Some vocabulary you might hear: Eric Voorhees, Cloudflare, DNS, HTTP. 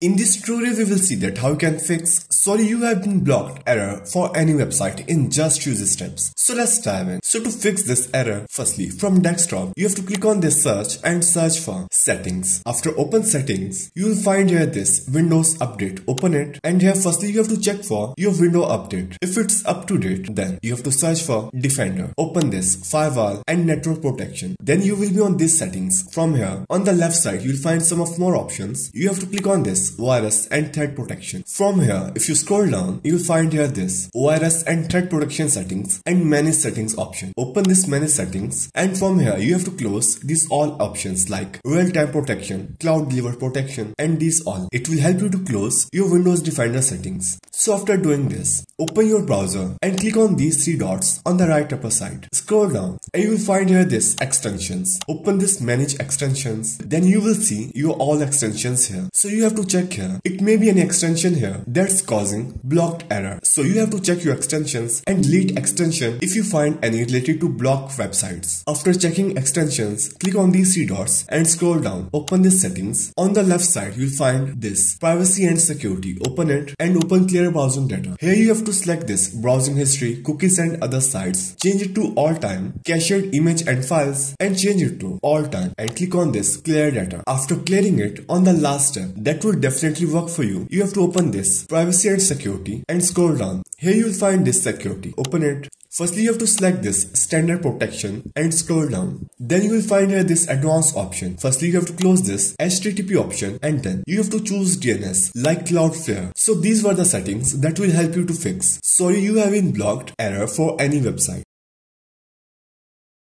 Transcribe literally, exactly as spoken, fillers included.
In this tutorial, we will see that how you can fix "sorry you have been blocked" error for any website in just few steps. So let's dive in. So to fix this error, firstly from desktop, you have to click on this search and search for settings. After open settings, you will find here this Windows update. Open it, and here firstly you have to check for your window update. If it's up to date, then you have to search for Defender. Open this firewall and network protection. Then you will be on these settings. From here on the left side, you will find some of more options. You have to click on this virus and threat protection. From here, if you scroll down, you'll find here this virus and threat protection settings and manage settings option. Open this manage settings, and from here you have to close these all options like real-time protection, cloud delivered protection, and these all. It will help you to close your Windows Defender settings. So after doing this, open your browser and click on these three dots on the right upper side. Scroll down and you will find here this extensions. Open this manage extensions. Then you will see your all extensions here. So you have to check here. It may be an extension here that's causing blocked error. So you have to check your extensions and delete extension if you find any related to blocked websites. After checking extensions, click on these three dots and scroll down. Open this settings. On the left side, you'll find this privacy and security. Open it and open clear browsing data. Here you have to select this browsing history, cookies and other sites. Change it to all time, cached image and files, and change it to all time and click on this clear data. After clearing it, on the last step that will definitely work for you, you have to open this privacy and security and scroll down. Here you will find this security. Open it. Firstly, you have to select this standard protection and scroll down. Then you will find here this advanced option. Firstly, you have to close this H T T P option, and then you have to choose D N S like Cloudflare. So these were the settings that will help you to fix "sorry you have been blocked" error for any website.